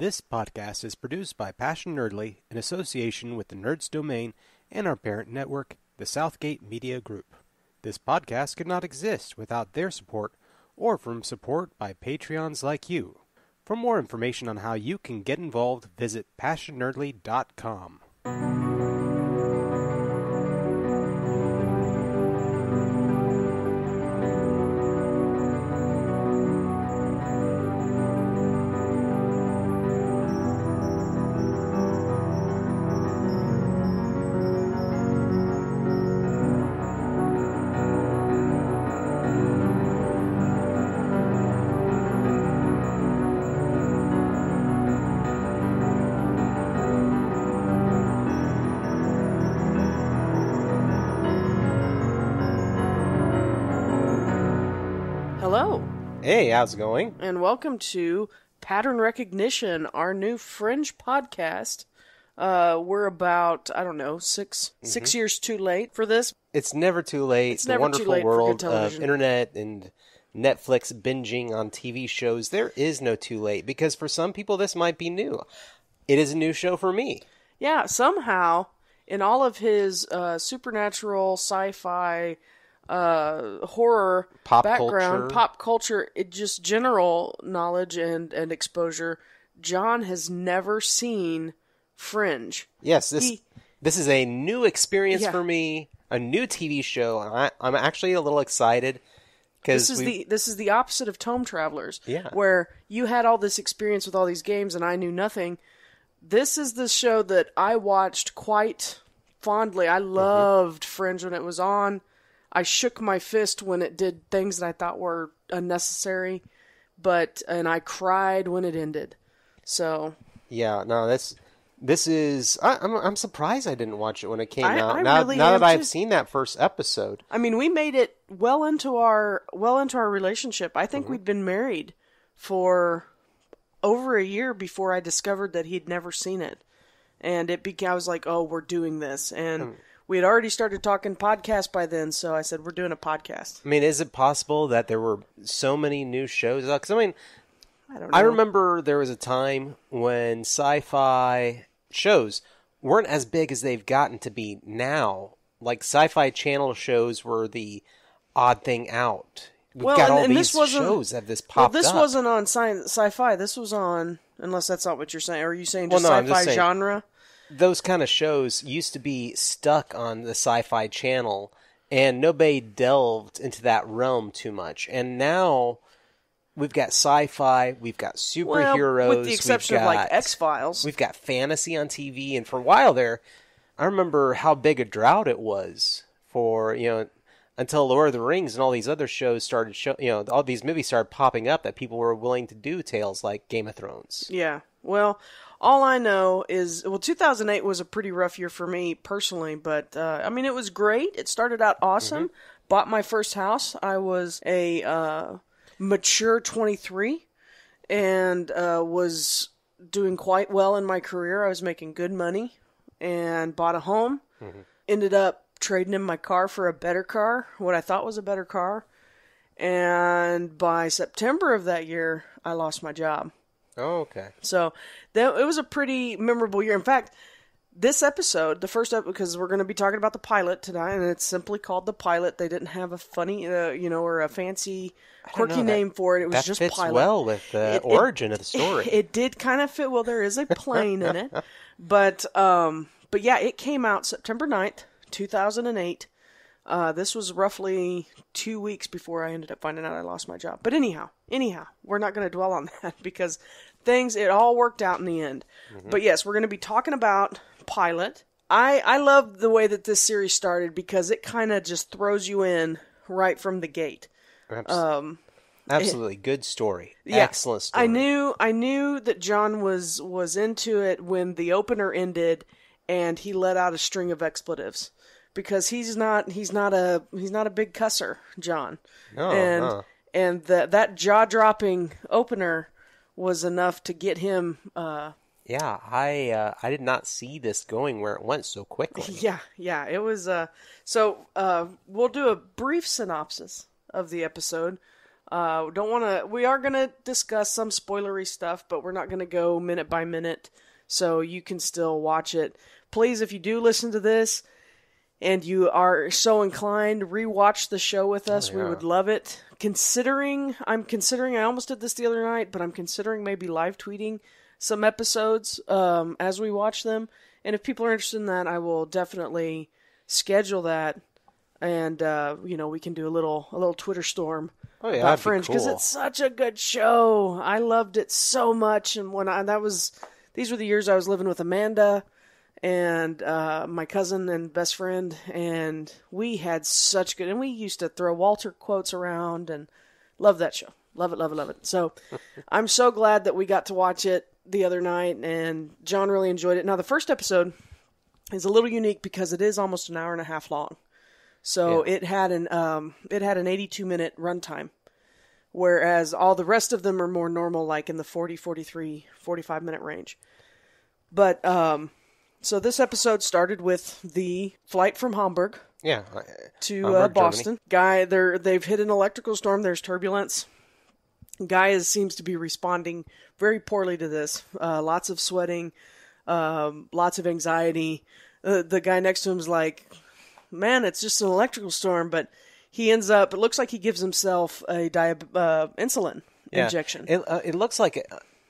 This podcast is produced by Passionerdly in association with the Nerds Domain and our parent network, the Southgate Media Group. This podcast could not exist without their support or from support by Patreons like you. For more information on how you can get involved, visit passionerdly.com. Hey, how's it going? And welcome to Pattern Recognition, our new Fringe podcast. We're about, I don't know, six years too late for this. It's never too late. It's never too late for good television. The wonderful world of internet and Netflix binging on TV shows. There is no too late, because for some people this might be new. It is a new show for me. Yeah, somehow, in all of his supernatural, sci-fi, horror pop background, pop culture, it just general knowledge and exposure, John has never seen Fringe. Yes, this is a new experience for me, a new TV show, and I'm actually a little excited because this is the opposite of Tome Travelers, where you had all this experience with all these games and I knew nothing. This is the show that I watched quite fondly. I loved Fringe when it was on. I shook my fist when it did things that I thought were unnecessary, and I cried when it ended. So yeah, no, this is. I'm surprised I didn't watch it when it came out. Now that I've seen that first episode, I mean, we made it well into our relationship. I think we'd been married for over a year before I discovered that he'd never seen it, and I was like, oh, we're doing this, and. We had already started talking podcasts by then, so I said, we're doing a podcast. I mean, is it possible that there were so many new shows? Because, I mean, I don't know. I remember there was a time when sci-fi shows weren't as big as they've gotten to be now. Like, sci-fi channel shows were the odd thing out. This wasn't on sci-fi. This was on, unless that's not what you're saying. Are you saying just sci-fi genre? Those kind of shows used to be stuck on the Sci-Fi Channel, and nobody delved into that realm too much. And now we've got sci-fi, we've got superheroes, with the exception of like X-Files, we've got fantasy on TV. And for a while there, I remember how big a drought it was for until Lord of the Rings and all these other shows started. All these movies started popping up that people were willing to do tales like Game of Thrones. Yeah, well. All I know is, 2008 was a pretty rough year for me personally, but, I mean, it was great. It started out awesome. Bought my first house. I was a mature 23 and was doing quite well in my career. I was making good money and bought a home. Ended up trading in my car for a better car, what I thought was a better car. And by September of that year, I lost my job. Oh, okay. So it was a pretty memorable year. In fact, this episode, the first episode, because we're going to be talking about the pilot tonight, and it's simply called The Pilot. They didn't have a funny, or a fancy, quirky name for it. It was just Pilot. That fits well with the origin of the story. It did kind of fit well. There is a plane in it. But yeah, it came out September 9th, 2008. This was roughly 2 weeks before I ended up finding out I lost my job. But anyhow, we're not going to dwell on that because it all worked out in the end. But yes, we're going to be talking about Pilot. I love the way that this series started because it kind of just throws you in right from the gate. Absolutely. Good story. Yeah, excellent story. I knew that John was into it when the opener ended and he let out a string of expletives. Because he's not a big cusser, John. No, and that jaw-dropping opener was enough to get him. Yeah, I did not see this going where it went so quickly. Yeah, it was. So we'll do a brief synopsis of the episode. We are going to discuss some spoilery stuff, but we're not going to go minute by minute, so you can still watch it. Please, if you do listen to this and you are so inclined, rewatch the show with us. Oh, yeah. We would love it. I'm considering, I almost did this the other night, but I'm considering maybe live tweeting some episodes as we watch them. And if people are interested in that, I will definitely schedule that. And, we can do a little Twitter storm. Oh, yeah, about Fringe, because it's such a good show. I loved it so much. And these were the years I was living with Amanda and my cousin and best friend. And we had such good, and we used to throw Walter quotes around and love that show. Love it, love it, love it. So I'm so glad that we got to watch it the other night, and John really enjoyed it. Now, the first episode is a little unique because it is almost an hour and a half long. So yeah. It had an 82-minute runtime, whereas all the rest of them are more normal, like in the 40, 43, 45-minute range. But so this episode started with the flight from Hamburg to Boston. Germany. They've hit an electrical storm. There's turbulence. Guy seems to be responding very poorly to this. Lots of sweating, lots of anxiety. The guy next to him is like, man, it's just an electrical storm, but he ends up, it looks like he gives himself a insulin injection. It looks like,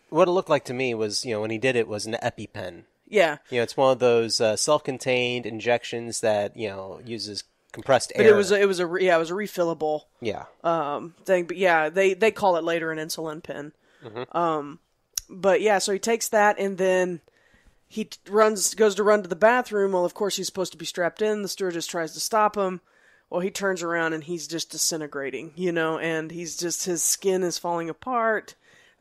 what it looked like to me was, when he did it was an EpiPen. Yeah. It's one of those self-contained injections that, uses compressed air. But it was a refillable thing. But yeah, they call it later an insulin pen. Mm-hmm. But yeah, so he takes that and then he goes to run to the bathroom. Well, of course, he's supposed to be strapped in. The stewardess tries to stop him. Well, he turns around and he's just disintegrating, and his skin is falling apart.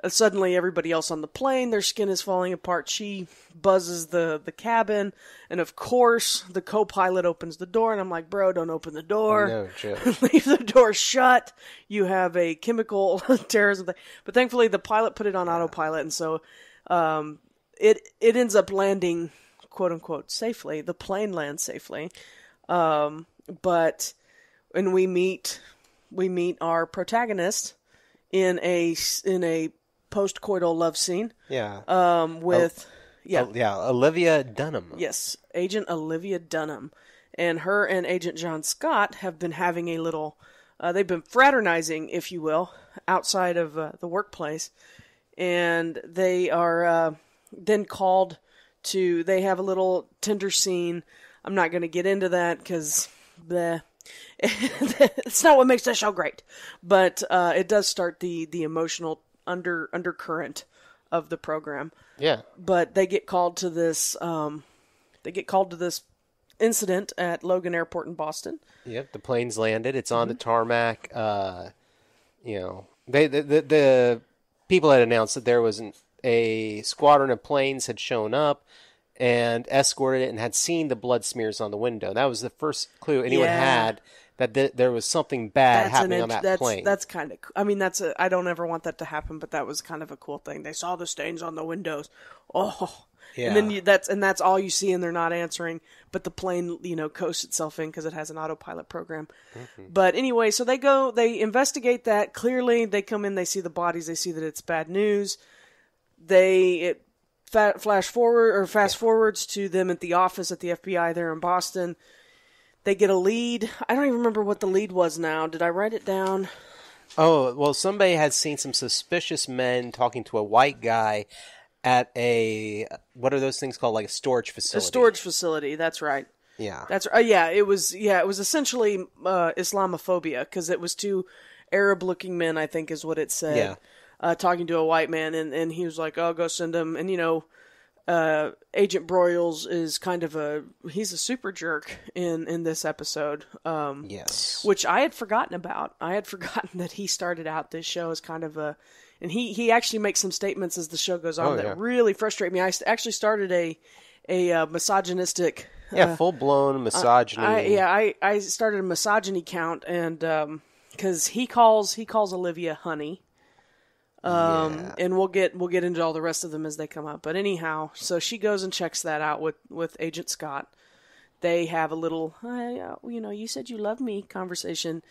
Suddenly, everybody else on the plane, their skin is falling apart. She buzzes the cabin. And of course, the co-pilot opens the door. And I'm like, bro, don't open the door. No, Judge. Leave the door shut. You have a chemical terrorism thing. But thankfully, the pilot put it on autopilot. And so, It ends up landing, quote unquote, safely. The plane lands safely, and we meet our protagonist in a post-coital love scene. Yeah. Olivia Dunham. Yes, Agent Olivia Dunham, and her and Agent John Scott have been having a little. They've been fraternizing, if you will, outside of the workplace, and they are. Then called to, they have a little Tinder scene. I'm not going to get into that because it's not what makes that show great. But it does start the emotional undercurrent of the program. Yeah. But they get called to this. They get called to this incident at Logan Airport in Boston. Yep, the plane's landed. It's on the tarmac. The people had announced that there wasn't. A squadron of planes had shown up and escorted it and had seen the blood smears on the window. That was the first clue anyone had that there was something bad happening on that plane. That's kind of, I don't ever want that to happen, but that was kind of a cool thing. They saw the stains on the windows. Oh, yeah. And then that's all you see, and they're not answering, but the plane, coasts itself in because it has an autopilot program. Mm-hmm. But anyway, so they investigate that. Clearly they come in, they see the bodies, they see that it's bad news. Fast forwards to them at the office at the FBI there in Boston. They get a lead. I don't even remember what the lead was now. Did I write it down? Oh, well, somebody had seen some suspicious men talking to a white guy at a, what are those things called? Like a storage facility. A storage facility. That's right. Yeah. That's it was essentially Islamophobia because it was two Arab looking men, I think is what it said. Yeah. Talking to a white man, and he was like, oh, go send him. And, Agent Broyles is kind of he's a super jerk in this episode. Yes. Which I had forgotten about. I had forgotten that he started out this show as kind of and he actually makes some statements as the show goes on that really frustrate me. I actually started a misogynistic. Yeah, full-blown misogyny. I started a misogyny count, and because he calls Olivia honey. And we'll get into all the rest of them as they come up. But anyhow, so she goes and checks that out with Agent Scott. They have a little, you said you love me conversation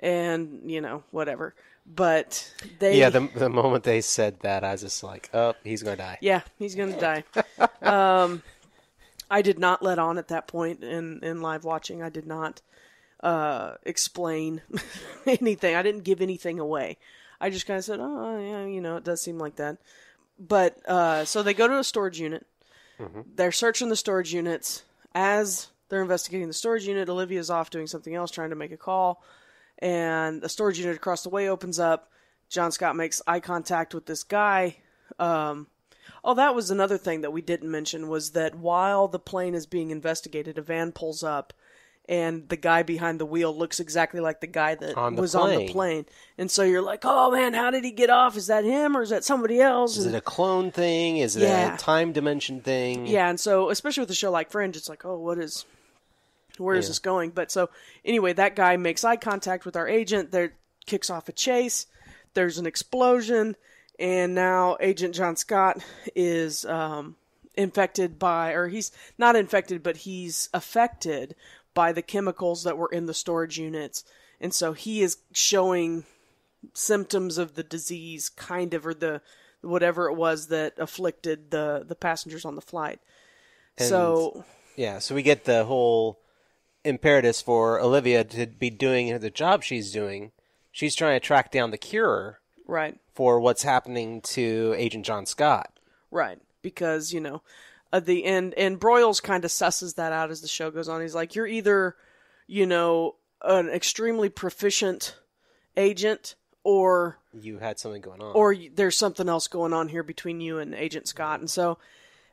and whatever. But they... Yeah, the moment they said that, I was just like, oh, he's going to die. Yeah, he's going to die. I did not let on at that point in live watching. I did not explain anything. I didn't give anything away. I just kind of said, oh, yeah, you know, it does seem like that. But so they go to a storage unit. Mm-hmm. They're searching the storage units. As they're investigating the storage unit, Olivia's off doing something else, trying to make a call. And a storage unit across the way opens up. John Scott makes eye contact with this guy. Oh, that was another thing that we didn't mention, was that while the plane is being investigated, a van pulls up, and the guy behind the wheel looks exactly like the guy that was on the plane. And so you're like, oh, man, how did he get off? Is that him or is that somebody else? Is it a clone thing? Is it a time dimension thing? Yeah, and so especially with a show like Fringe, it's like, oh, what is... Where is this going? But so anyway, that guy makes eye contact with our agent. There kicks off a chase. There's an explosion. And now Agent John Scott is infected by, or he's not infected, but he's affected by the chemicals that were in the storage units. And so he is showing symptoms of the disease, kind of, or the, whatever it was that afflicted the passengers on the flight. And so, yeah. So we get the whole imperatives for Olivia to be doing the job she's doing. She's trying to track down the cure, right, for what's happening to Agent John Scott, right? Because, you know, at the end, and Broyles kind of susses that out as the show goes on. He's like, you're either, you know, an extremely proficient agent, or you had something going on, or there's something else going on here between you and Agent Scott. And so,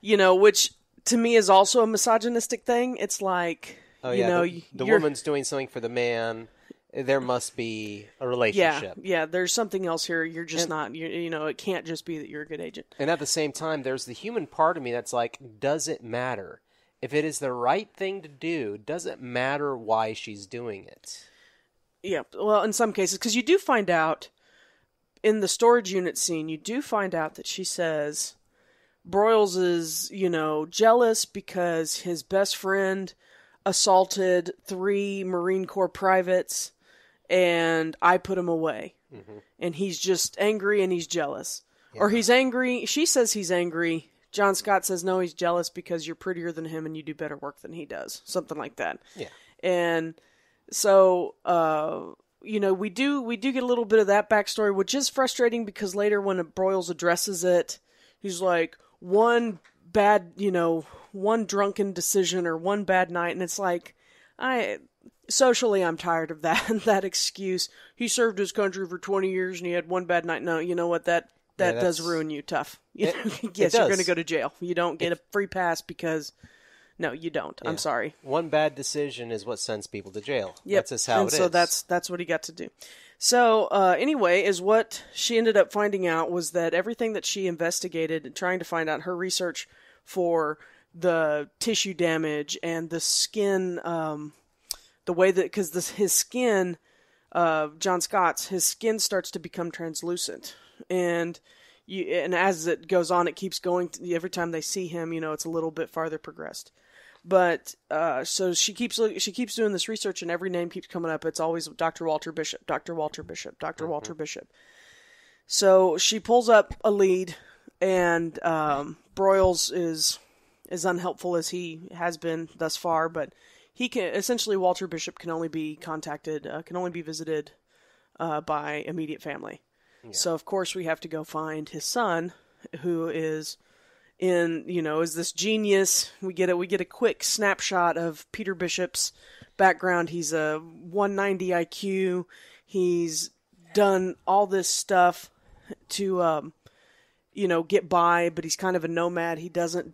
you know, which to me is also a misogynistic thing. It's like, oh, yeah, you know, the woman's doing something for the man. There must be a relationship. Yeah, there's something else here. You're just not, you know, it can't just be that you're a good agent. And at the same time, there's the human part of me that's like, does it matter? If it is the right thing to do, does it matter why she's doing it? Yeah, well, in some cases, because you do find out in the storage unit scene, you do find out that she says Broyles is, you know, jealous because his best friend assaulted 3 Marine Corps privates and I put him away. Mm-hmm. And he's just angry and he's jealous. Yeah. Or he's angry. She says he's angry. John Scott says, no, he's jealous because you're prettier than him and you do better work than he does. Something like that. Yeah. And so, you know, we do get a little bit of that backstory, which is frustrating because later when Broyles addresses it, he's like, one drunken decision or one bad night. And it's like, socially, I'm tired of that, that excuse. He served his country for 20 years and he had one bad night. No, you know what? That does ruin you tough. Yes, you're going to go to jail. You don't get a free pass because, no, you don't. Yeah. I'm sorry. One bad decision is what sends people to jail. Yep. That's just how it is. So that's what he got to do. So anyway, is what she ended up finding out was that everything that she investigated and trying to find out, her research for the tissue damage and the skin, the way that, because his skin, John Scott's, his skin starts to become translucent, and as it goes on, it keeps going. Every time they see him, you know, it's a little bit farther progressed. But so she keeps doing this research, and every name keeps coming up. It's always Dr. Walter Bishop, Dr. Walter Bishop, Dr. Mm-hmm. Walter Bishop. So she pulls up a lead, and Broyles is as unhelpful as he has been thus far, but he can essentially, Walter Bishop can only be contacted, can only be visited by immediate family. Yeah. So of course we have to go find his son, who is is this genius. We get a quick snapshot of Peter Bishop's background. He's a 190 IQ. He's done all this stuff to, get by, but he's kind of a nomad. He doesn't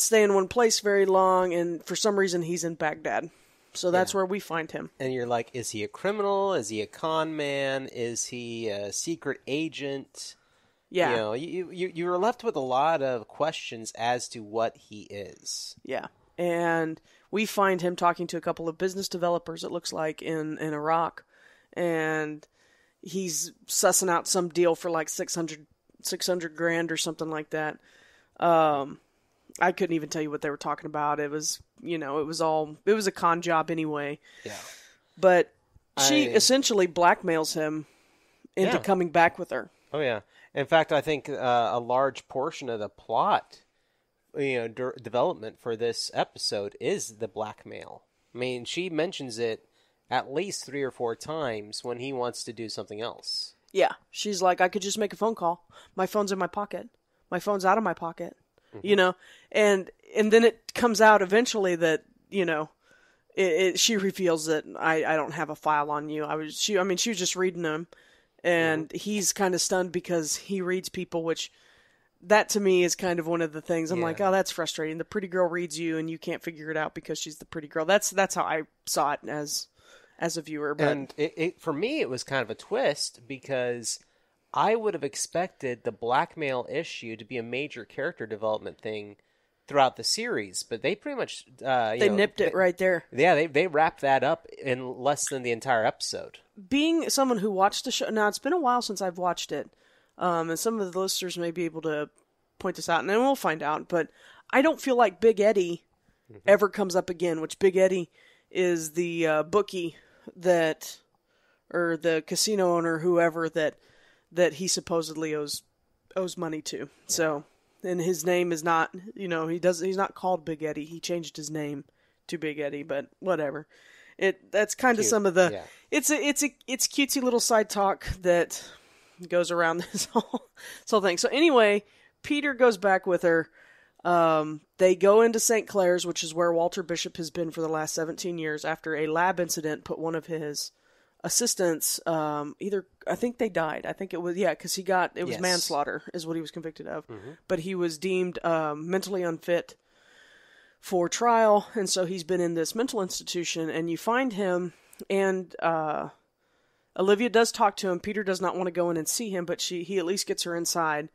stay in one place very long, and for some reason he's in Baghdad. So that's where we find him. And you're like, is he a criminal? Is he a con man? Is he a secret agent? Yeah. You know, you were left with a lot of questions as to what he is. Yeah. And we find him talking to a couple of business developers, it looks like, in Iraq. And he's sussing out some deal for like 600 grand or something like that. I couldn't even tell you what they were talking about. It was, it was a con job anyway. Yeah. But she essentially blackmails him into coming back with her. Oh, yeah. In fact, I think a large portion of the plot, development for this episode is the blackmail. I mean, she mentions it at least 3 or 4 times when he wants to do something else. Yeah. She's like, I could just make a phone call. My phone's in my pocket. My phone's out of my pocket. Mm-hmm. And then it comes out eventually that, she reveals that I don't have a file on you. She was just reading them, and mm-hmm. he's kind of stunned because he reads people, which that to me is kind of one of the things I'm like, oh, that's frustrating. The pretty girl reads you and you can't figure it out because she's the pretty girl. That's how I saw it as a viewer. But... And for me, it was kind of a twist because I would have expected the blackmail issue to be a major character development thing throughout the series, but they pretty much nipped it right there. Yeah, they wrapped that up in less than the entire episode. Being someone who watched the show, now it's been a while since I've watched it, and some of the listeners may be able to point this out, and then we'll find out, but I don't feel like Big Eddie mm-hmm. ever comes up again, which Big Eddie is the bookie or the casino owner, whoever that he supposedly owes money to. Yeah. So, and his name is not, he's not called Big Eddie. He changed his name to Big Eddie, but whatever. That's kind of some of the, it's cutesy little side talk that goes around this whole thing. So anyway, Peter goes back with her. They go into St. Clair's, which is where Walter Bishop has been for the last 17 years after a lab incident put one of his assistants, I think they died. I think it was, because it was manslaughter is what he was convicted of. Mm-hmm. But he was deemed mentally unfit for trial, and so he's been in this mental institution, and you find him, and Olivia does talk to him. Peter does not want to go in and see him, but he at least gets her inside.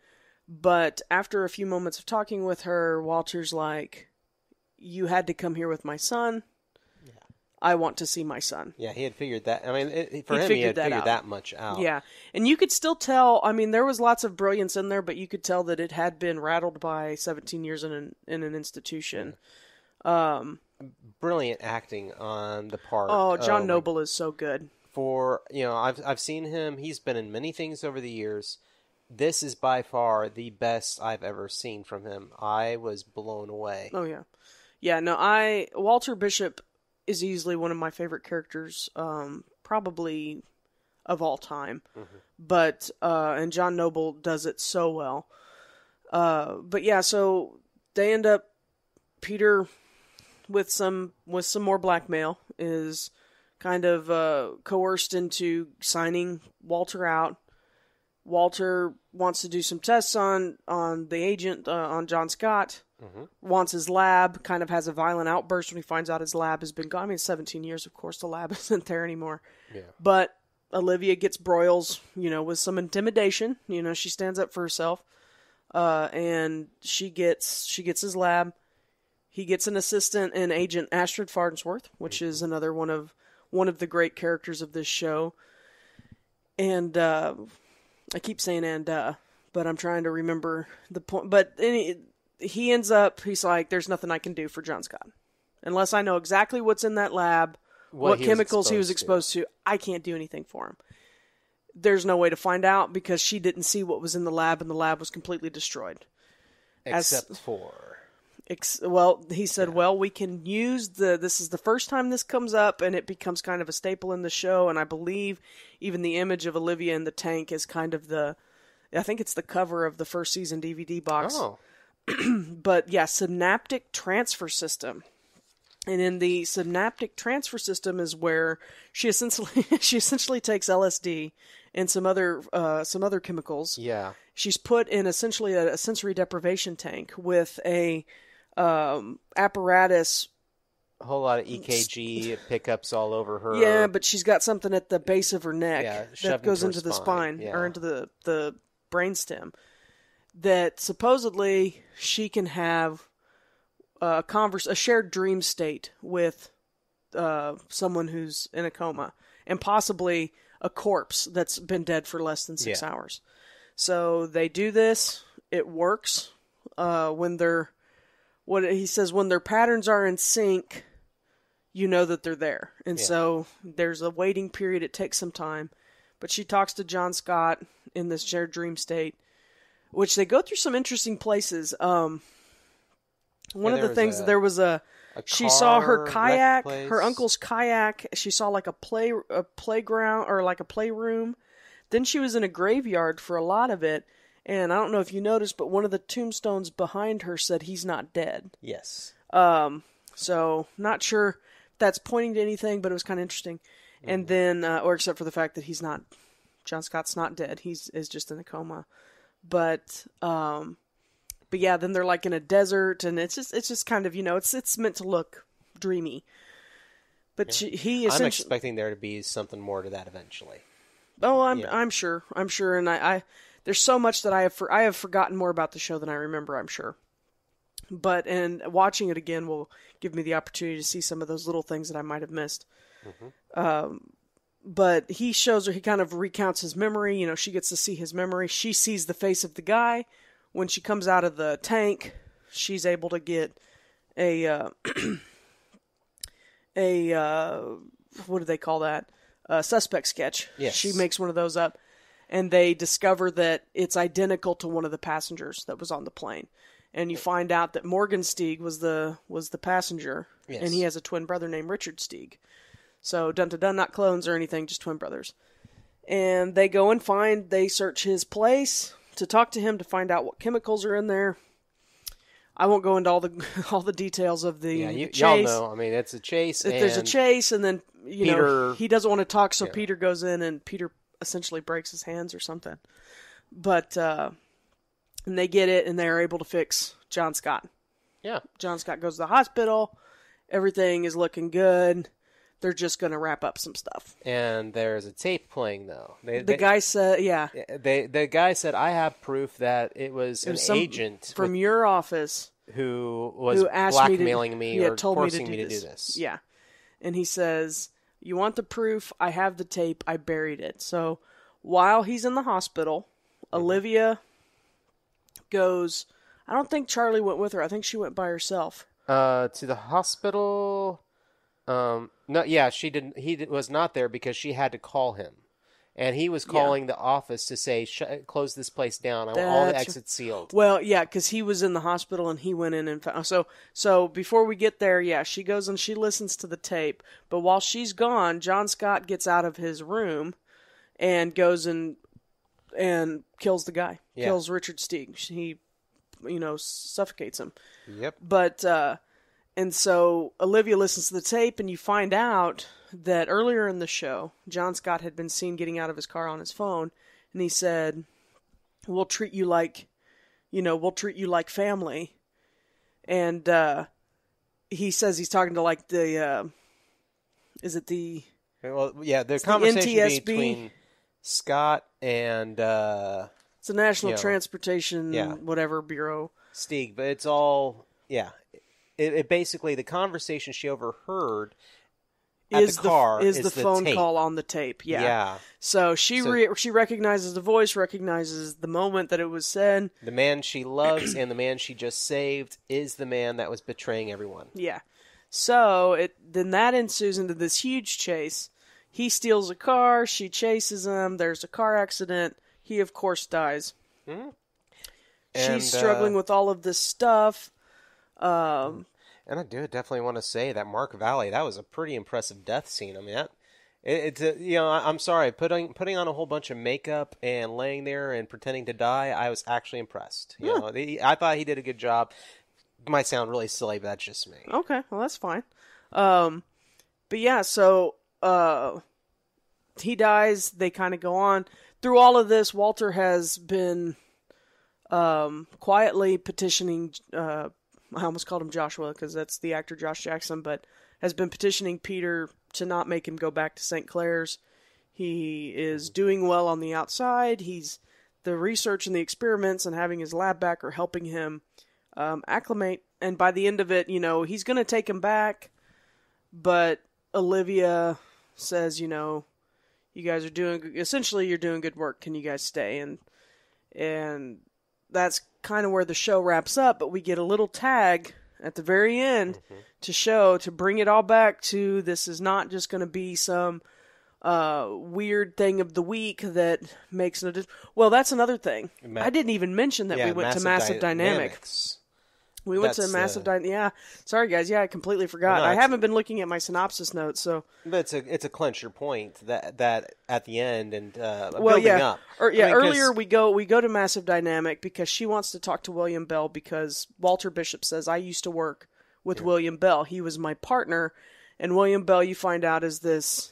But after a few moments of talking with her, Walter's like, you had to come here with my son. I want to see my son. Yeah, he had figured that. I mean, he had figured that much out. Yeah, and you could still tell. I mean, there was lots of brilliance in there, but you could tell that it had been rattled by 17 years in an institution. Yeah. Brilliant acting on the part. Oh, John Noble is so good. For I've seen him. He's been in many things over the years. This is by far the best I've ever seen from him. I was blown away. Oh yeah, yeah. No, Walter Bishop is easily one of my favorite characters, probably of all time. Mm-hmm. But, and John Noble does it so well. But yeah, so they end up, Peter with some more blackmail is kind of, coerced into signing Walter out. Walter wants to do some tests on the agent, on John Scott. Mm-hmm. Wants his lab, kind of has a violent outburst when he finds out his lab has been gone. I mean, 17 years, of course, the lab isn't there anymore. Yeah. But Olivia gets Broyles, with some intimidation. She stands up for herself, and she gets his lab. He gets an assistant and agent, Astrid Farnsworth, which mm-hmm. is another one of the great characters of this show. And I keep saying but I'm trying to remember the point. But he ends up, he's like, there's nothing I can do for John Scott. Unless I know exactly what's in that lab, what chemicals he was exposed to, I can't do anything for him. There's no way to find out because she didn't see what was in the lab, and the lab was completely destroyed. He said, well, we can use this is the first time this comes up, and it becomes kind of a staple in the show, and I believe even the image of Olivia in the tank is kind of I think it's the cover of the first season DVD box. Oh. But yeah, synaptic transfer system. And in the synaptic transfer system is where she essentially takes LSD and some other chemicals. Yeah. She's put in essentially a sensory deprivation tank with a apparatus. A whole lot of EKG pickups all over her. Yeah, but she's got something at the base of her neck that goes into the spine or into the brainstem. That supposedly she can have a shared dream state with someone who's in a coma, and possibly a corpse that's been dead for less than 6 hours. So they do this. It works when their patterns are in sync. You know that they're there, and so there's a waiting period. It takes some time. But she talks to John Scott in this shared dream state, which they go through some interesting places. One of the things, there was a she saw her kayak, her uncle's kayak. She saw like a playground or like a playroom. Then she was in a graveyard for a lot of it. And I don't know if you noticed, but one of the tombstones behind her said, "He's not dead." Yes. So not sure if that's pointing to anything, but it was kind of interesting. Mm-hmm. And then, or except for the fact that he's not, John Scott's not dead. He's just in a coma. But yeah, then they're like in a desert, and it's just kind of, you know, it's meant to look dreamy. But yeah. I'm expecting there to be something more to that eventually. Oh, I'm sure. And I there's so much that I have forgotten more about the show than I remember, I'm sure. But, and watching it again will give me the opportunity to see some of those little things that I might have missed. Mm-hmm. But he shows her, he kind of recounts his memory. You know, she gets to see his memory. She sees the face of the guy. When she comes out of the tank, she's able to get what do they call that? A suspect sketch. Yes. She makes one of those up. And they discover that it's identical to one of the passengers that was on the plane. And you find out that Morgan Stieg was the passenger. Yes. And he has a twin brother named Richard Stieg. So, dun-to-dun, not clones or anything, just twin brothers. And they go and search his place to talk to him to find out what chemicals are in there. I won't go into all the details of the chase. Y'all know. I mean, it's a chase. There's a chase, and then, you know, he doesn't want to talk, so yeah. Peter goes in, and Peter essentially breaks his hands or something. But, and they get it, and they're able to fix John Scott. Yeah. John Scott goes to the hospital. Everything is looking good. They're just going to wrap up some stuff. And there's a tape playing, though. The guy said, I have proof that it was an agent from your office who was blackmailing me or forcing me to do this. Yeah. And he says, you want the proof? I have the tape. I buried it. So while he's in the hospital, mm-hmm. Olivia goes, I don't think Charlie went with her. I think she went by herself. To the hospital. No, yeah, she didn't. He was not there because she had to call him, and he was calling the office to say, "Close this place down. I want all the exits sealed." Well, yeah, because he was in the hospital and he went in and found. So before we get there, yeah, she goes and she listens to the tape. But while she's gone, John Scott gets out of his room and goes and kills the guy. Yeah. Kills Richard Stieg. He, suffocates him. Yep. But. And so Olivia listens to the tape, and you find out that earlier in the show, John Scott had been seen getting out of his car on his phone, and he said, we'll treat you like family. And he says he's talking to like the, is it the? Well, yeah, the conversation between Scott and it's the National Transportation whatever Bureau. Stieg, but it's all It basically, the conversation she overheard at the car is the phone tape. Call on the tape. Yeah. Yeah. So she recognizes the voice, recognizes the moment that it was said. The man she loves and the man she just saved is the man that was betraying everyone. Yeah. So then that ensues into this huge chase. He steals a car. She chases him. There's a car accident. He, of course, dies. Mm-hmm. She's struggling with all of this stuff. And I do definitely want to say that Mark Valley, that was a pretty impressive death scene. I mean, I'm sorry, putting on a whole bunch of makeup and laying there and pretending to die. I was actually impressed. I thought he did a good job. It might sound really silly, but that's just me. Okay. Well, that's fine. But yeah, so, he dies. They kind of go on through all of this. Walter has been, quietly petitioning, I almost called him Joshua because that's the actor Josh Jackson, but has been petitioning Peter to not make him go back to St. Clair's. He is doing well on the outside. The research and the experiments and having his lab back are helping him acclimate. And by the end of it, he's going to take him back. But Olivia says, you guys are you're doing good work. Can you guys stay? And that's kind of where the show wraps up, but we get a little tag at the very end to bring it all back to, this is not just going to be some weird thing of the week that makes no difference. Well, that's another thing. I didn't even mention that we went to Massive Dynamic. We went to Massive Dynamic. Yeah. Sorry, guys. Yeah, I completely forgot. No, I haven't been looking at my synopsis notes, so. But it's a clincher point that at the end and building up. Earlier we go to Massive Dynamic because she wants to talk to William Bell because Walter Bishop says, I used to work with William Bell. He was my partner. And William Bell, you find out, is this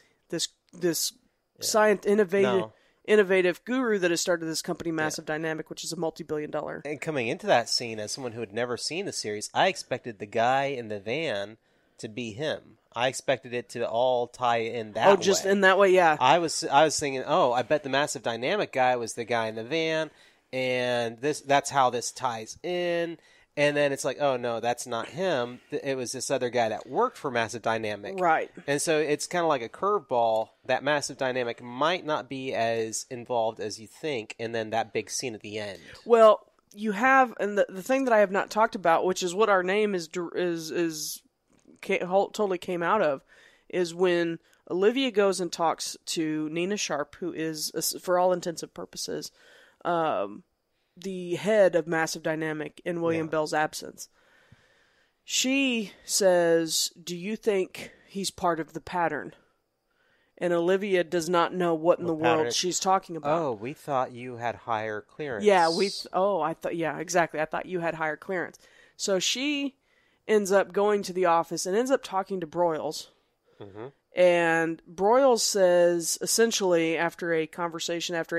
innovative guru that has started this company, Massive Dynamic, which is a multi-billion-dollar. And coming into that scene, as someone who had never seen the series, I expected the guy in the van to be him. I expected it to all tie in that way. Oh, just in that way, yeah. I was thinking, I bet the Massive Dynamic guy was the guy in the van, and that's how this ties in. And then it's like, oh, no, that's not him. It was this other guy that worked for Massive Dynamic. Right. And so it's kind of like a curveball that Massive Dynamic might not be as involved as you think. And then that big scene at the end. Well, you have, and the thing that I have not talked about, which is what our name totally came out of, is when Olivia goes and talks to Nina Sharp, who is, for all intents and purposes, the head of Massive Dynamic in William Bell's absence. She says, do you think he's part of the pattern? And Olivia does not know what in the world she's talking about. Oh, we thought you had higher clearance. Yeah, exactly. I thought you had higher clearance. So she ends up going to the office and ends up talking to Broyles. Mm-hmm. And Broyles says, essentially, after a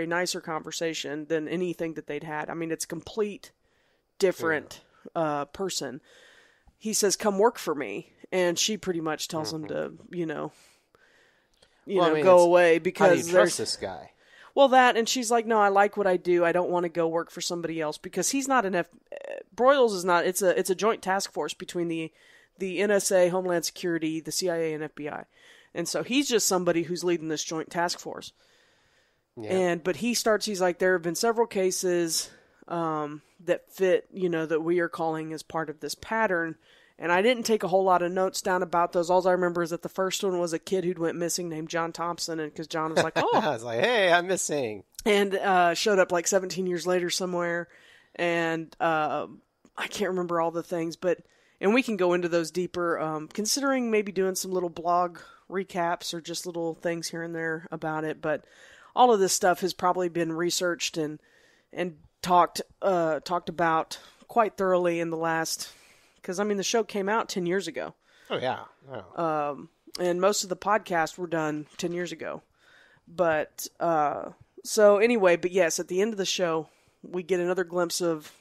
nicer conversation than anything that they'd had. I mean, it's a complete different person. He says, come work for me. And she pretty much tells him to, go away because how do you trust this guy? Well, that, and she's like, no, I like what I do. I don't want to go work for somebody else because he's not an Broyles is not, it's a joint task force between the NSA, Homeland Security, the CIA, and FBI. And so he's just somebody who's leading this joint task force. Yeah. But he's like, there have been several cases that fit, that we are calling as part of this pattern. And I didn't take a whole lot of notes down about those. All I remember is that the first one was a kid who'd went missing named John Thompson. And because John was like, oh, I was like, hey, I'm missing. And showed up like 17 years later somewhere. And I can't remember all the things, but, and we can go into those deeper, considering maybe doing some little blog recaps or just little things here and there about it, but all of this stuff has probably been researched and talked about quite thoroughly in the last, because I mean the show came out 10 years ago. Oh yeah. Oh. And most of the podcasts were done 10 years ago. But so anyway, but yes, at the end of the show we get another glimpse of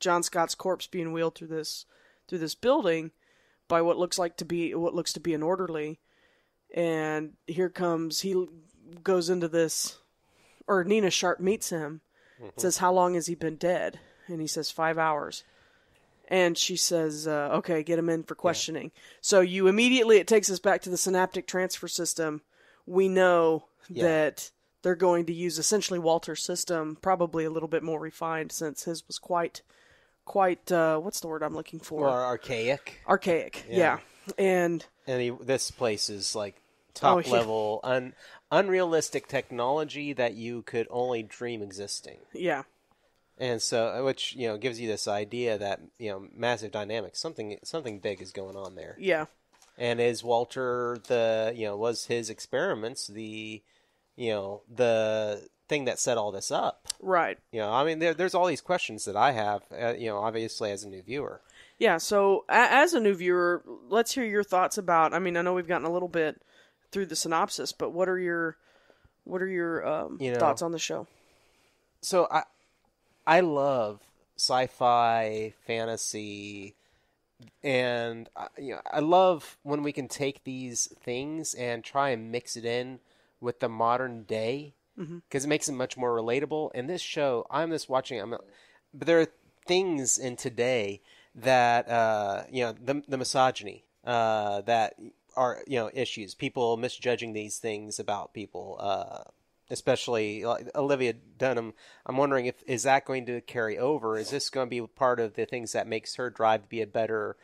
John Scott's corpse being wheeled through this building by what looks to be an orderly. And here comes, he goes into this, or Nina Sharp meets him, says, how long has he been dead? And he says, 5 hours. And she says, okay, get him in for questioning. Yeah. So you immediately, it takes us back to the synaptic transfer system. We know that they're going to use essentially Walter's system, probably a little bit more refined since his was quite, what's the word I'm looking for? More archaic. Archaic, yeah. This place is like top-level, unrealistic technology that you could only dream existing. Yeah. And so, which, gives you this idea that, Massive Dynamic, something big is going on there. Yeah. And is Walter was his experiments the thing that set all this up? Right. I mean, there's all these questions that I have, obviously as a new viewer. Yeah, so as a new viewer, let's hear your thoughts about. I mean, I know we've gotten a little bit through the synopsis, but what are your thoughts on the show? So I love sci-fi, fantasy, and I love when we can take these things and try and mix it in with the modern day because it makes it much more relatable. And this show, but there are things in today that, the misogyny, that are, issues, people misjudging these things about people, especially Olivia Dunham. I'm wondering is that going to carry over? Is this going to be part of the things that makes her drive to be a better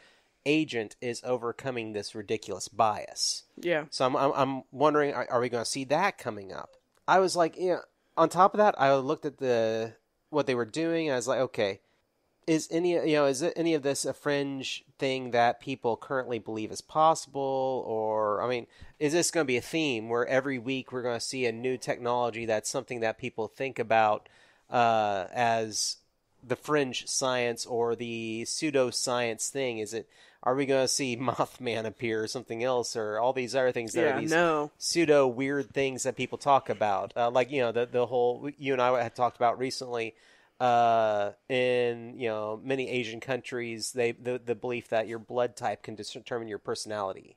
agent is overcoming this ridiculous bias. Yeah. So I'm wondering, are we going to see that coming up? I was like, yeah. On top of that, I looked at what they were doing, and I was like, okay, is any of this a fringe thing that people currently believe is possible? Or, I mean, is this going to be a theme where every week we're going to see a new technology that's something that people think about as the fringe science or the pseudoscience thing? Are we going to see Mothman appear or something else, or all these other things that are these pseudo weird things that people talk about? Like, you know, the whole, you and I had talked about recently, in, you know, many Asian countries, the belief that your blood type can determine your personality.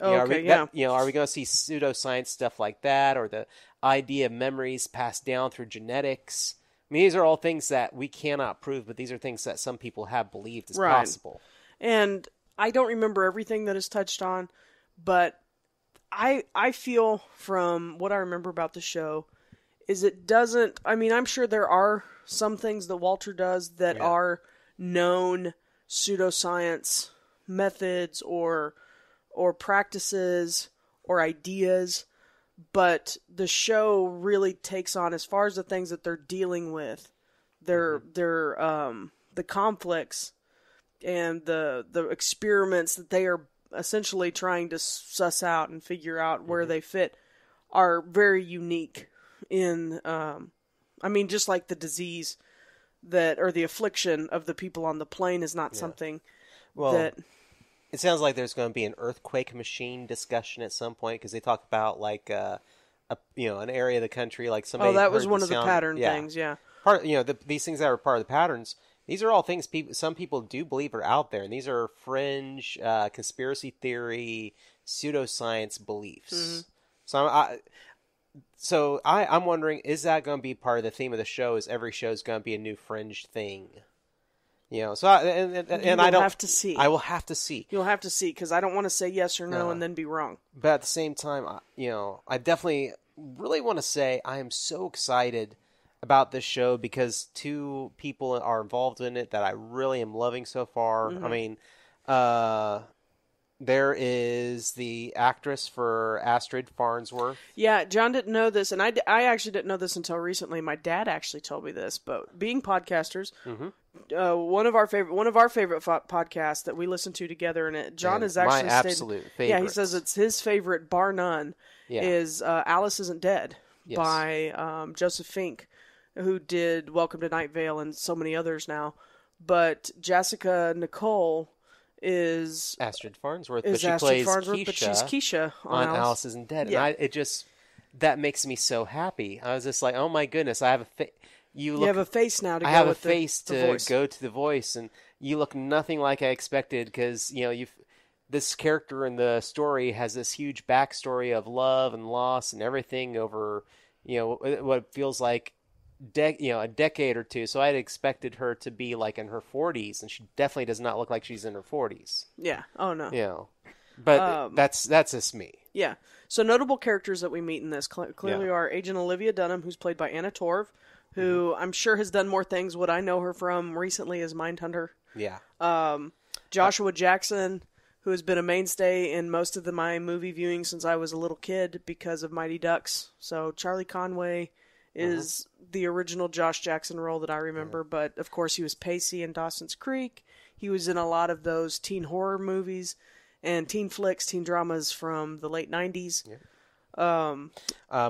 Oh, are we going to see pseudoscience stuff like that, or the idea of memories passed down through genetics? I mean, these are all things that we cannot prove, but these are things that some people have believed is possible. And I don't remember everything that is touched on, but I feel from what I remember about the show is it doesn't... I mean, I'm sure there are some things that Walter does that are known pseudoscience methods or practices or ideas, but the show really takes on, as far as the things that they're dealing with, their the conflicts and the experiments that they are essentially trying to suss out and figure out where they fit, are very unique in, I mean, just like the disease or the affliction of the people on the plane is not something that... It sounds like there's going to be an earthquake machine discussion at some point, because they talk about, like, an area of the country, like somebody... Oh, that was one of the pattern things, yeah. Part, you know, these things that are part of the patterns, these are all things some people do believe are out there, and these are fringe, conspiracy theory, pseudoscience beliefs. Mm-hmm. So I'm wondering, is that going to be part of the theme of the show? Is every show is going to be a new fringe thing? You know, so I will have to see. You'll have to see, because I don't want to say yes or no and then be wrong. But at the same time, you know, I definitely really want to say I am so excited about this show, because two people are involved in it that I really am loving so far. Mm-hmm. I mean, there is the actress for Astrid Farnsworth. Yeah, John didn't know this, and I actually didn't know this until recently. My dad actually told me this, but being podcasters, one of our favorite podcasts that we listen to together, and John is actually my absolute favorite. Yeah, he says it's his favorite, bar none. Yeah. Is Alice Isn't Dead by Joseph Fink, who did Welcome to Night Vale and so many others now, but Jessica Nicole is Astrid Farnsworth, but she's Keisha on Alice Isn't Dead, and that makes me so happy. I was just like, oh my goodness, I have a you have a face now to go with the voice. I have a face to go to the voice, and you look nothing like I expected, because you know this character in the story has this huge backstory of love and loss and everything over, you know, what feels like a decade or two. So I had expected her to be like in her 40s, and she definitely does not look like she's in her 40s. Yeah. Oh no. You know, but that's just me. Yeah. So notable characters that we meet in this clearly are Agent Olivia Dunham, who's played by Anna Torv, who I'm sure has done more things. What I know her from recently is Mindhunter. Yeah. Joshua Jackson, who has been a mainstay in most of my movie viewing since I was a little kid because of Mighty Ducks. So Charlie Conway is the original Josh Jackson role that I remember, but of course he was Pacey in Dawson's Creek. He was in a lot of those teen horror movies and teen flicks, teen dramas from the late 90s. Yeah.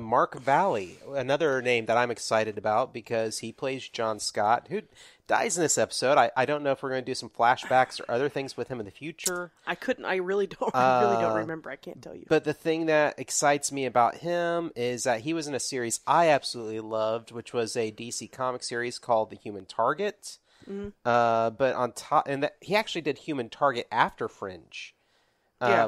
Mark Valley, another name that I'm excited about, because he plays John Scott, who dies in this episode. I don't know if we're going to do some flashbacks or other things with him in the future. I really don't remember. I can't tell you. But the thing that excites me about him is that he was in a series I absolutely loved, which was a DC comic series called The Human Target. Mm-hmm. But on top, and he actually did Human Target after Fringe.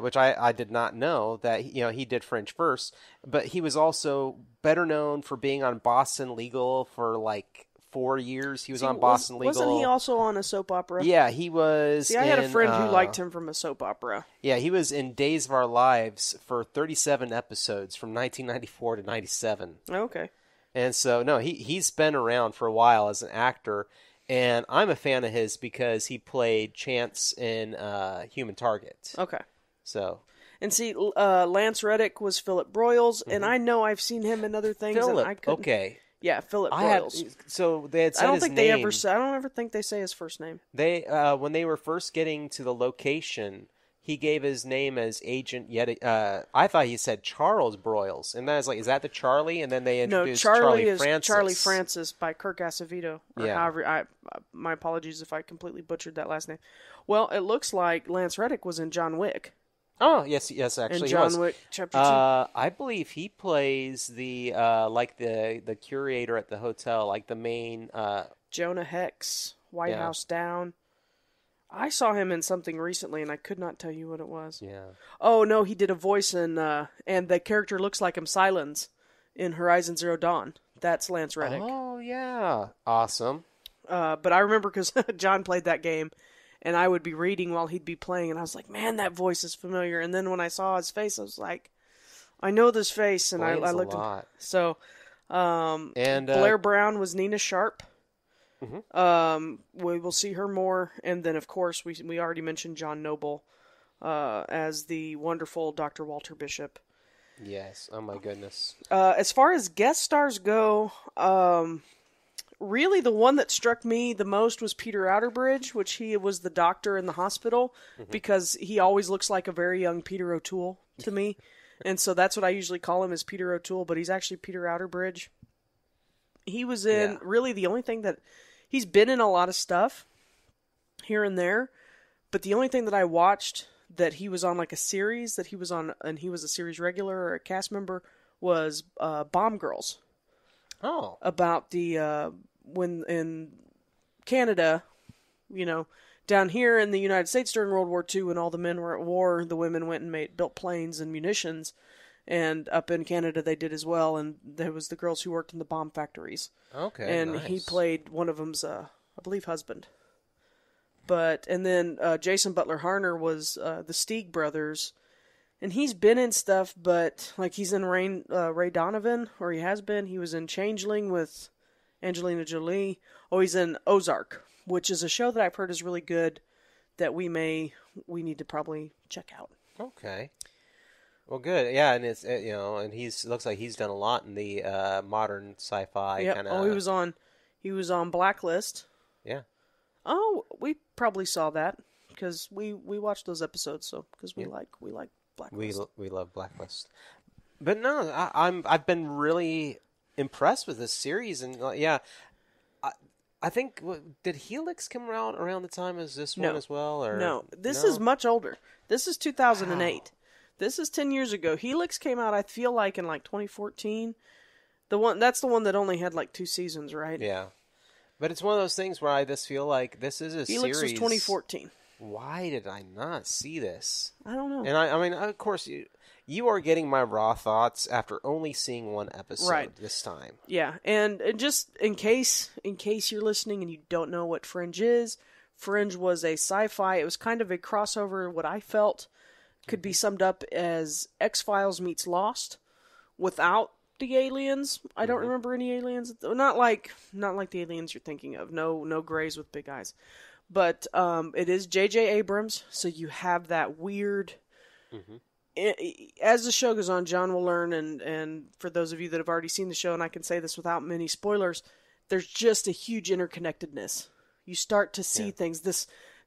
Which I did not know that, you know, he did Fringe first, but he was also better known for being on Boston Legal for like 4 years. He was on Boston Legal. Wasn't he also on a soap opera? Yeah, he was. See, I had a friend who liked him from a soap opera. Yeah, he was in Days of Our Lives for 37 episodes from 1994 to 97. Okay. And so, no, he's been around for a while as an actor. And I'm a fan of his because he played Chance in Human Target. Okay. So. And see, Lance Reddick was Philip Broyles, and I know I've seen him in other things. Philip, and I couldn't... okay. Yeah, Philip Broyles. So they had said I don't ever think they say his first name. They when they were first getting to the location, he gave his name as Agent Yeti. I thought he said Charles Broyles, and then I was like, "Is that the Charlie?" And then they introduced Charlie Francis. Charlie Francis by Kirk Acevedo. My apologies if I completely butchered that last name. Well, it looks like Lance Reddick was in John Wick. Oh, yes, actually. And John Wick, Chapter 2. I believe he plays the curator at the hotel, like the main... Jonah Hex, White House Down. I saw him in something recently, and I could not tell you what it was. Yeah. Oh, no, he did a voice in... and the character looks like him, Silence, in Horizon Zero Dawn. That's Lance Reddick. Oh, yeah. Awesome. But I remember because John played that game. And I would be reading while he'd be playing, and I was like, man, that voice is familiar. And then when I saw his face, I was like, I know this face. And I looked at him. So, Blair Brown was Nina Sharp. Mm-hmm. We will see her more. And then, of course, we already mentioned John Noble as the wonderful Dr. Walter Bishop. Yes. Oh, my goodness. As far as guest stars go... really, the one that struck me the most was Peter Outerbridge, which he was the doctor in the hospital, because he always looks like a very young Peter O'Toole to me. And so that's what I usually call him, is Peter O'Toole, but he's actually Peter Outerbridge. He was in really the only thing that... He's been in a lot of stuff here and there, but the only thing that I watched that he was on, like a series that he was on, and he was a series regular or a cast member, was Bomb Girls. Oh. About the... when in Canada, down here in the United States during World War II, when all the men were at war, the women went and built planes and munitions, and up in Canada they did as well. And there was the girls who worked in the bomb factories. Okay, and nice. He played one of them's, I believe, husband. And then Jason Butler Harner was the Stieg brothers, and he's been in stuff, but like he's in Ray Donovan, or he has been. He was in Changeling with Angelina Jolie. Oh, he's in Ozark, which is a show that I've heard is really good that we need to probably check out. Okay. Well, good. Yeah, and it's and looks like he's done a lot in the modern sci-fi kind of. Oh, he was on Blacklist. Yeah. Oh, we probably saw that because we watched those episodes. So because we like Blacklist. We love Blacklist. But no, I've been really impressed with this series, and I think, did Helix come around the time as this one as well? Or no, this is much older. This is 2008. Wow. This is 10 years ago. Helix came out, I feel like, in 2014. The one that only had 2 seasons, right? Yeah, but it's one of those things where I just feel like this is a Helix series. Helix was 2014. Why did I not see this? I don't know. And I mean, of course you. You are getting my raw thoughts after only seeing one episode this time. Yeah, and just in case you're listening and you don't know what Fringe is, Fringe was a sci-fi. It was kind of a crossover. What I felt could be summed up as X-Files meets Lost, without the aliens. I don't remember any aliens. Not like the aliens you're thinking of. No grays with big eyes. But it is J.J. Abrams, so you have that weird. Mm-hmm. As the show goes on, John will learn, and for those of you that have already seen the show, and I can say this without many spoilers, there's just a huge interconnectedness. You start to see things.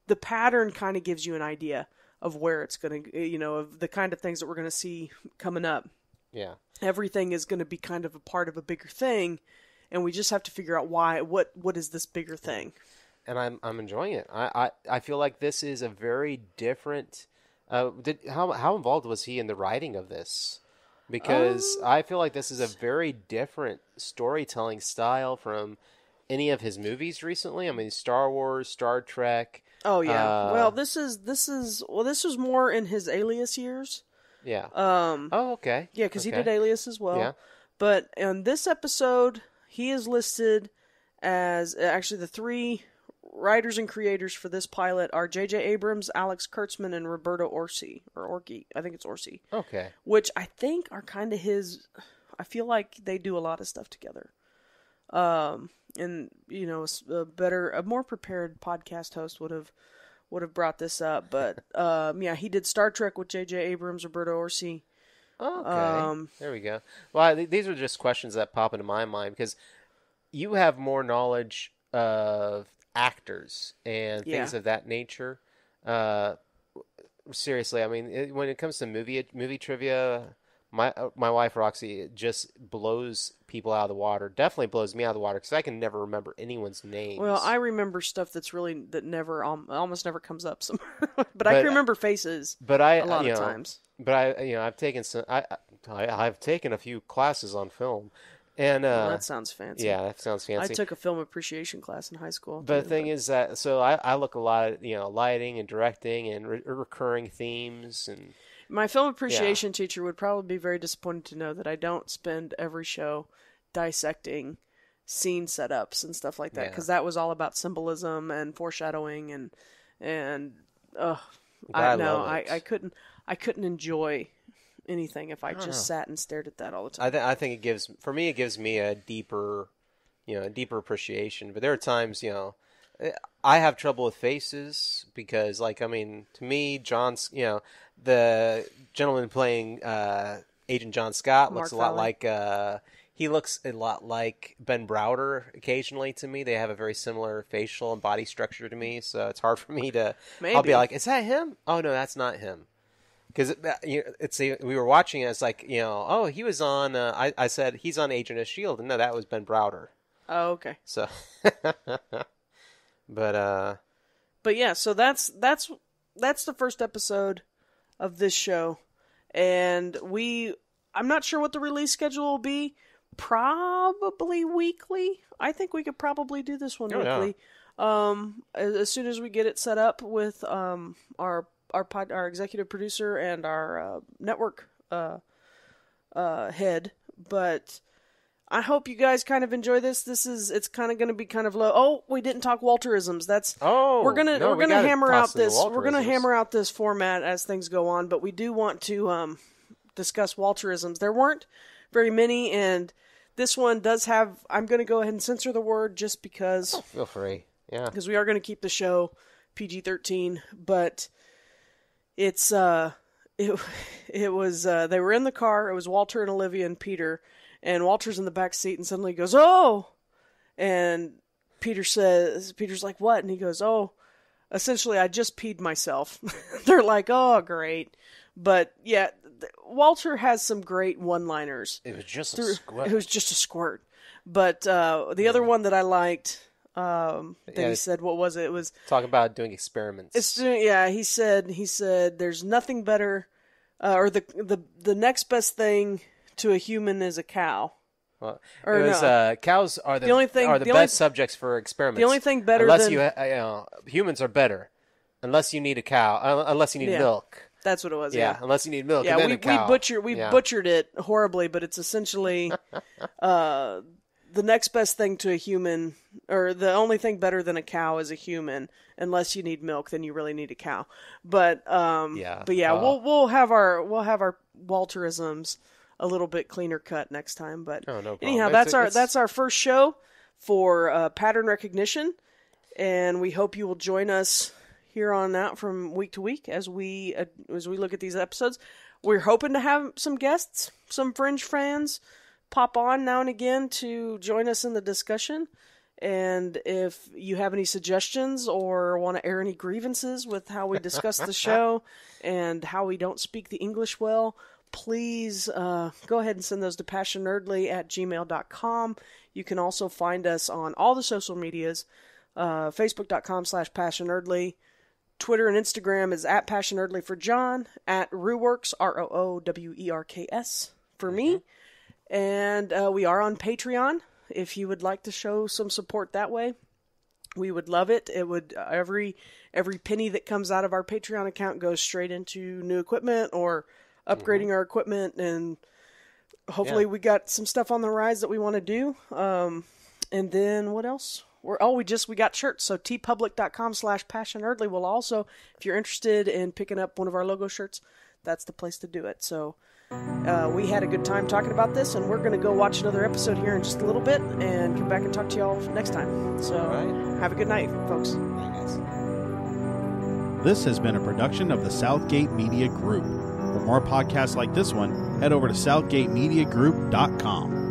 The pattern kind of gives you an idea of where it's going to, of the kind of things that we're going to see coming up. Yeah. Everything is going to be kind of a part of a bigger thing, and we just have to figure out why, what is this bigger thing? And I'm enjoying it. I feel like this is a very different... how involved was he in the writing of this? Because I feel like this is a very different storytelling style from any of his movies recently. I mean, Star Wars, Star Trek. Oh yeah. Well, this was more in his Alias years. Yeah. Oh, okay. Yeah, because he did Alias as well. Yeah. But in this episode, he is listed as actually the three writers and creators for this pilot are J.J. Abrams, Alex Kurtzman, and Roberto Orci. Or Orci. I think it's Orci. Okay. Which I think are kind of his... I feel like they do a lot of stuff together. and you know, a more prepared podcast host would have brought this up, but yeah, he did Star Trek with J.J. Abrams, Roberto Orci. Okay, there we go. Well, these are just questions that pop into my mind because you have more knowledge of actors and things of that nature. Seriously, I mean, when it comes to movie trivia, my wife Roxy just blows people out of the water. Definitely blows me out of the water because I can never remember anyone's names. Well, I remember stuff that almost never comes up somewhere. but I can remember faces. But a lot of times. But I've taken a few classes on film. And well, that sounds fancy. Yeah, that sounds fancy. I took a film appreciation class in high school. But the thing is that I look a lot at lighting and directing and recurring themes, and my film appreciation teacher would probably be very disappointed to know that I don't spend every show dissecting scene setups and stuff like that, because that was all about symbolism and foreshadowing and I know I couldn't enjoy anything if I just sat and stared at that all the time. I think it gives me a deeper, deeper appreciation. But there are times, I have trouble with faces because, to me, the gentleman playing Agent John Scott looks a lot like Ben Browder occasionally to me. They have a very similar facial and body structure to me, so it's hard for me to. Maybe. I'll be like, is that him? Oh no, that's not him. Because we were watching it, it's like, oh, he was on, I said, he's on Agent of S.H.I.E.L.D. And no, that was Ben Browder. Oh, okay. So, but yeah, so that's the first episode of this show. And I'm not sure what the release schedule will be. Probably weekly. I think we could probably do this one weekly. Yeah. As soon as we get it set up with, our executive producer and our network head, but I hope you guys kind of enjoy this. It's kind of going to be kind of low. Oh, we didn't talk Walterisms. We're gonna hammer out this. We're gonna hammer out this format as things go on, but we do want to discuss Walterisms. There weren't very many, and this one does have. I'm gonna go ahead and censor the word just because. Oh, feel free, yeah, because we are gonna keep the show PG-13, but. It's, it was, they were in the car. It was Walter and Olivia and Peter, and Walter's in the back seat and suddenly he goes, oh, and Peter's like, what? And he goes, oh, essentially I just peed myself. They're like, oh, great. But yeah, Walter has some great one-liners. It was just a squirt. It was just a squirt. But, the other one that I liked, he said, what was it? It was talk about doing experiments. He said there's nothing better, or the next best thing to a human is a cow. Well, or it was, no. Cows are the only best subjects for experiments. The only thing better unless than humans are better, unless you need a cow, unless you need milk. That's what it was. Yeah, unless you need milk. Yeah, and then we butchered it horribly, but it's essentially. The next best thing to a human, or the only thing better than a cow is a human, unless you need milk, then you really need a cow. But, we'll have our Walterisms a little bit cleaner cut next time. But anyhow, that's our first show for Pattern Recognition. And we hope you will join us here on out from week to week as we look at these episodes. We're hoping to have some guests, some Fringe fans, pop on now and again to join us in the discussion. And if you have any suggestions or want to air any grievances with how we discuss the show and how we don't speak the English well, please go ahead and send those to passionerdly@gmail.com. You can also find us on all the social medias, facebook.com/passionerdly. Twitter and Instagram is @passionerdly for John, @Roowerks, ROOWERKS for me. And we are on Patreon. If you would like to show some support that way, we would love it. It would every penny that comes out of our Patreon account goes straight into new equipment or upgrading our equipment. And hopefully we got some stuff on the rise that we want to do. And then what else? We got shirts. So tpublic.com/passionerdly will also, if you're interested in picking up one of our logo shirts, that's the place to do it. So we had a good time talking about this, and we're going to go watch another episode here in just a little bit and come back and talk to y'all next time. So have a good night, folks. This has been a production of the Southgate Media Group. For more podcasts like this one, head over to southgatemediagroup.com.